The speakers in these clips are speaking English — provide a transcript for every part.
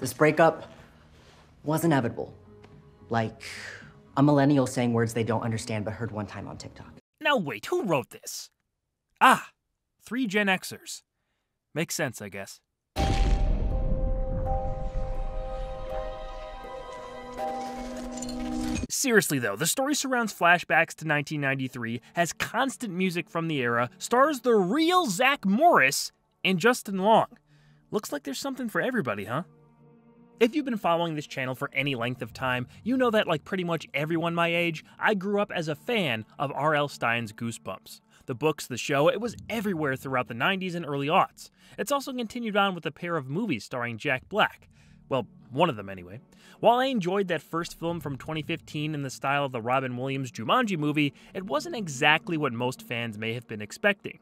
This breakup was inevitable. Like a millennial saying words they don't understand but heard one time on TikTok. Now wait, who wrote this? Ah, 3 Gen Xers. Makes sense, I guess. Seriously though, the story surrounds flashbacks to 1993, has constant music from the era, stars the real Zach Morris and Justin Long. Looks like there's something for everybody, huh? If you've been following this channel for any length of time, you know that like pretty much everyone my age, I grew up as a fan of R.L. Stine's Goosebumps. The books, the show, it was everywhere throughout the 90s and early aughts. It's also continued on with a pair of movies starring Jack Black. Well, one of them anyway. While I enjoyed that first film from 2015 in the style of the Robin Williams Jumanji movie, it wasn't exactly what most fans may have been expecting.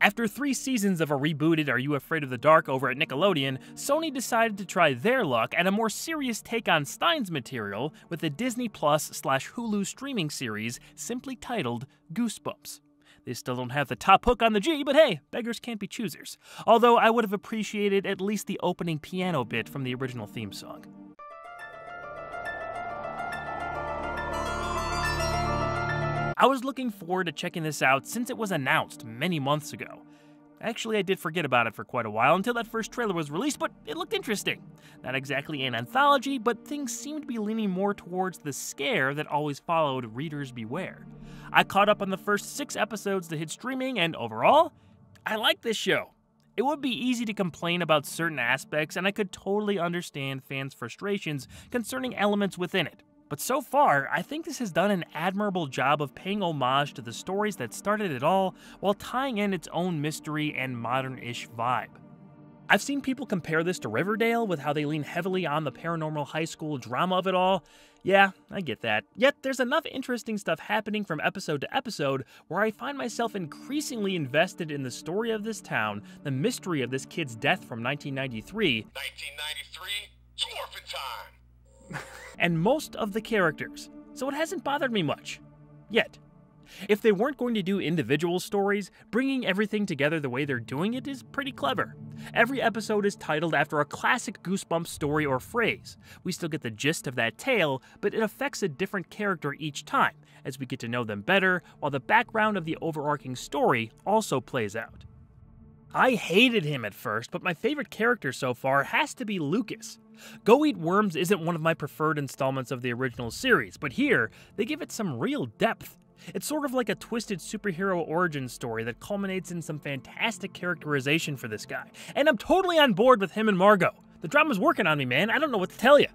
After 3 seasons of a rebooted Are You Afraid of the Dark over at Nickelodeon, Sony decided to try their luck at a more serious take on Stine's material with the Disney Plus/Hulu streaming series simply titled Goosebumps. They still don't have the top hook on the G, but hey, beggars can't be choosers. Although I would have appreciated at least the opening piano bit from the original theme song. I was looking forward to checking this out since it was announced many months ago. Actually, I did forget about it for quite a while until that first trailer was released, but it looked interesting. Not exactly an anthology, but things seemed to be leaning more towards the scare that always followed Readers Beware. I caught up on the first 6 episodes that hit streaming, and overall, I like this show. It would be easy to complain about certain aspects, and I could totally understand fans' frustrations concerning elements within it. But so far, I think this has done an admirable job of paying homage to the stories that started it all while tying in its own mystery and modern-ish vibe. I've seen people compare this to Riverdale with how they lean heavily on the paranormal high school drama of it all. Yeah, I get that. Yet there's enough interesting stuff happening from episode to episode where I find myself increasingly invested in the story of this town, the mystery of this kid's death from 1993. 1993, dwarfing time! and most of the characters, so it hasn't bothered me much. Yet. If they weren't going to do individual stories, bringing everything together the way they're doing it is pretty clever. Every episode is titled after a classic Goosebumps story or phrase. We still get the gist of that tale, but it affects a different character each time, as we get to know them better, while the background of the overarching story also plays out. I hated him at first, but my favorite character so far has to be Lucas. Go Eat Worms isn't one of my preferred installments of the original series, but here, they give it some real depth. It's sort of like a twisted superhero origin story that culminates in some fantastic characterization for this guy. And I'm totally on board with him and Margot. The drama's working on me, man. I don't know what to tell you.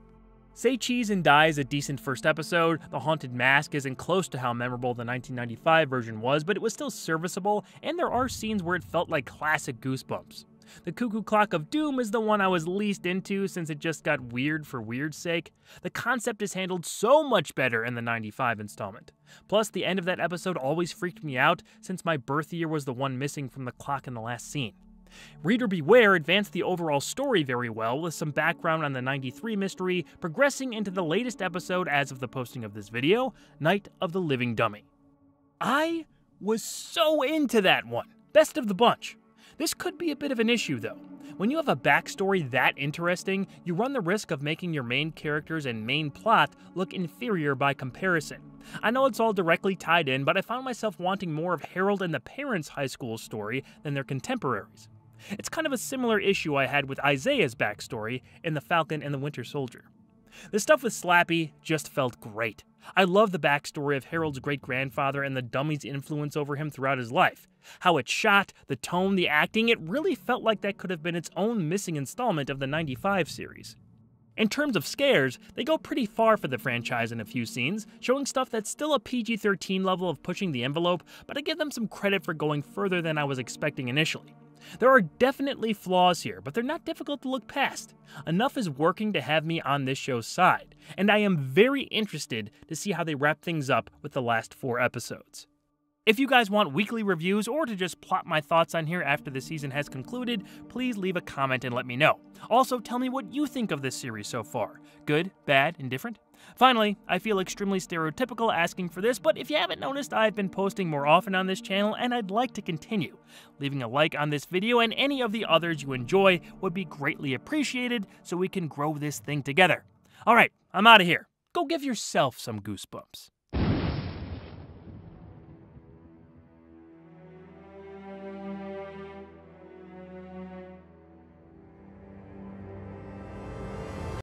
Say Cheese and Die is a decent first episode. The Haunted Mask isn't close to how memorable the 1995 version was, but it was still serviceable, and there are scenes where it felt like classic Goosebumps. The Cuckoo Clock of Doom is the one I was least into since it just got weird for weird's sake. The concept is handled so much better in the 95 installment. Plus, the end of that episode always freaked me out since my birth year was the one missing from the clock in the last scene. Reader Beware advanced the overall story very well with some background on the 93 mystery, progressing into the latest episode as of the posting of this video, Night of the Living Dummy. I was so into that one. Best of the bunch. This could be a bit of an issue, though. When you have a backstory that interesting, you run the risk of making your main characters and main plot look inferior by comparison. I know it's all directly tied in, but I found myself wanting more of Harold and the parents' high school story than their contemporaries. It's kind of a similar issue I had with Isaiah's backstory in The Falcon and the Winter Soldier. The stuff with Slappy just felt great. I love the backstory of Harold's great-grandfather and the dummy's influence over him throughout his life. How it's shot, the tone, the acting, it really felt like that could have been its own missing installment of the 95 series. In terms of scares, they go pretty far for the franchise in a few scenes, showing stuff that's still a PG-13 level of pushing the envelope, but I give them some credit for going further than I was expecting initially. There are definitely flaws here, but they're not difficult to look past. Enough is working to have me on this show's side, and I am very interested to see how they wrap things up with the last 4 episodes. If you guys want weekly reviews or to just plop my thoughts on here after the season has concluded, please leave a comment and let me know. Also, tell me what you think of this series so far. Good, bad, indifferent? Finally, I feel extremely stereotypical asking for this, but if you haven't noticed, I've been posting more often on this channel and I'd like to continue. Leaving a like on this video and any of the others you enjoy would be greatly appreciated so we can grow this thing together. Alright, I'm out of here. Go give yourself some goosebumps.